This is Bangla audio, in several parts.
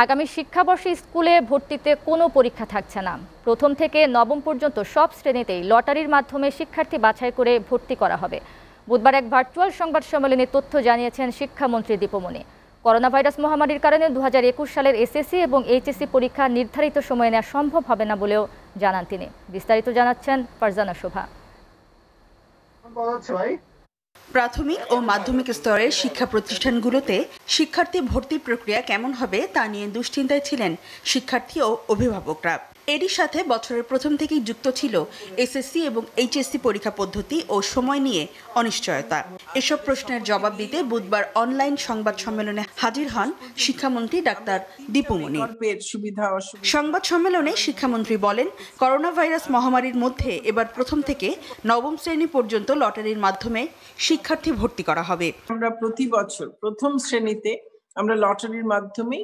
आगामी शिक्षाबर्षे स्कूले भर्तीते कोनो परीक्षा थाकछे ना। प्रथम थेके नवम पर्यन्त सब श्रेणीतेई लटारिर माध्यमे शिक्षार्थी बाछाई करे भर्ती करा होबे। बुधवार एक भार्चुयाल संबाद सम्मेलने तथ्य जानिয়েছেন शिक्षामंत्री दीपमणि। करोना भाईरस महामारीर कारणे 2021 सालेर एसएससी एबं एचएससी परीक्षा निर्धारित समये नेওয়া सम्भव हबे ना बोलेओ जानान तिनि। विस्तारित जानाচ্ছেন ফারজানা শোভা। प्राथमिक और माध्यमिक स्तरेर शिक्षा प्रतिष्ठानगुलोते शिक्षार्थी भर्ती प्रक्रिया केमन हबे ता निये दुश्चिंताय छिलेन शिक्षार्थी और अभिभावकरा। এর সাথে বছরের প্রথম থেকেই যুক্ত ছিল এসএসসি এবং এইচএসসি পরীক্ষা পদ্ধতি ও সময় নিয়ে অনিশ্চয়তা। এসব প্রশ্নের জবাব দিতে বুধবার অনলাইন সংবাদ সম্মেলনে হাজির হন শিক্ষামন্ত্রী ডাক্তার দীপমণি। সংবাদ সম্মেলনে শিক্ষামন্ত্রী বলেন, করোনা ভাইরাস মহামারীর মধ্যে এবার প্রথম থেকে নবম শ্রেণী পর্যন্ত লটারির মাধ্যমে শিক্ষার্থী ভর্তি করা হবে। আমরা প্রতি বছর প্রথম শ্রেণীতে আমরা লটারির মাধ্যমে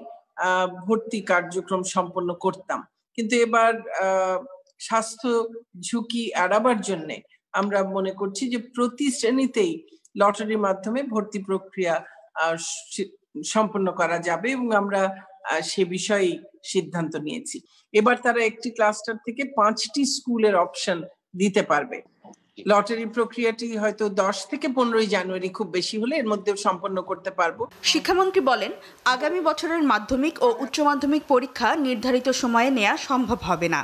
ভর্তি কার্যক্রম সম্পন্ন করতাম, কিন্তু এবার স্বাস্থ্য ঝুঁকি এড়াবার জন্য আমরা মনে করছি যে প্রতি শ্রেণীতেই লটারির মাধ্যমে ভর্তি প্রক্রিয়া সম্পন্ন করা যাবে এবং আমরা সে বিষয়ে সিদ্ধান্ত নিয়েছি। এবার তারা একটি ক্লাস্টার থেকে 5টি স্কুলের অপশন দিতে পারবে। লটারি প্রক্রিয়াটি হয়তো 10 থেকে 15 জানুয়ারি খুব বেশি হলে এর মধ্যে সম্পন্ন করতে পারবো। শিক্ষামন্ত্রী বলেন, আগামী বছরের মাধ্যমিক ও উচ্চ মাধ্যমিক পরীক্ষা নির্ধারিত সময়ে নেওয়া সম্ভব হবে না।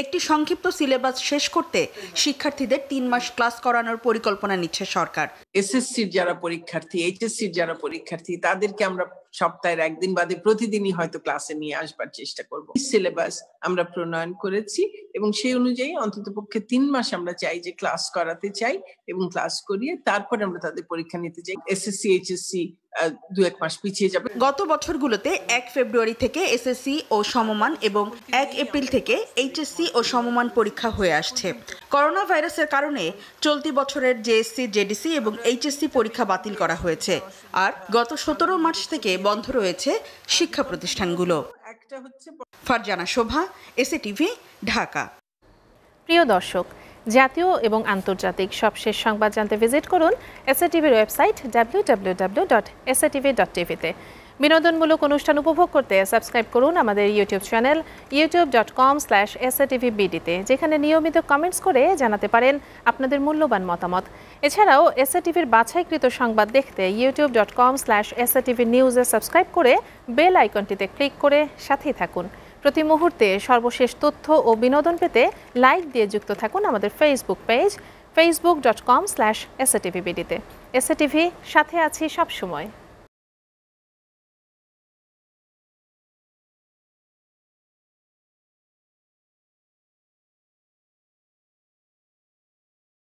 একটি সংক্ষিপ্ত সিলেবাস শেষ করতে শিক্ষার্থীদের 3 মাস ক্লাস করানোর পরিকল্পনা নিচ্ছে সরকার। এসএসসির যারা পরীক্ষার্থী, এইচএসসির যারা পরীক্ষার্থী তাদেরকে আমরা সপ্তাহের একদিন বাদে প্রতিদিনই হয়তো ক্লাসে নিয়ে আসবার চেষ্টা করব। সিলেবাস আমরা প্রণয়ন করেছি এবং সেই অনুযায়ী অন্ততপক্ষে 3 মাস আমরা চাই যে ক্লাস করাতে চাই এবং ক্লাস করিয়ে তারপর আমরা তাদের পরীক্ষা নিতে চাই। এসএসসি এইচএসসি দুই-এক মাস পিছিয়ে যাবে। গত বছরগুলোতে 1 ফেব্রুয়ারি থেকে এসএসসি ও সমমান এবং 1 এপ্রিল থেকে এইচএসসি ও সমমান পরীক্ষা হয়ে আসছে। করোনা ভাইরাসের কারণে চলতি বছরের জেএসসি জেডিসি এবং এইচএসসি পরীক্ষা বাতিল করা হয়েছে। আর গত 17 মার্চ থেকে বন্ধ রয়েছে শিক্ষা প্রতিষ্ঠানগুলো। Farzana Shobha, SA TV, Dhaka. প্রিয় দর্শক, জাতীয় এবং আন্তর্জাতিক সবশেষ সংবাদ জানতে ভিজিট করুন এসএ টিভির ওয়েবসাইট www.satv.tv তে। বিনোদনমূলক অনুষ্ঠান উপভোগ করতে সাবস্ক্রাইব করুন আমাদের ইউটিউব চ্যানেল youtube.com/SATVBD তে, যেখানে নিয়মিত কমেন্টস করে জানাতে পারেন আপনাদের মূল্যবান মতামত। এছাড়াও এসএটিভির বাছাইকৃত সংবাদ দেখতে youtube.com/SATVNews এ সাবস্ক্রাইব করে বেল আইকনটিতে ক্লিক করে সাথেই থাকুন। প্রতি মুহূর্তে সর্বশেষ তথ্য ও বিনোদন পেতে লাইক দিয়ে যুক্ত থাকুন আমাদের ফেসবুক পেজ facebook.com/SATVBD তে। এসএটিভি সাথে আছি সবসময়।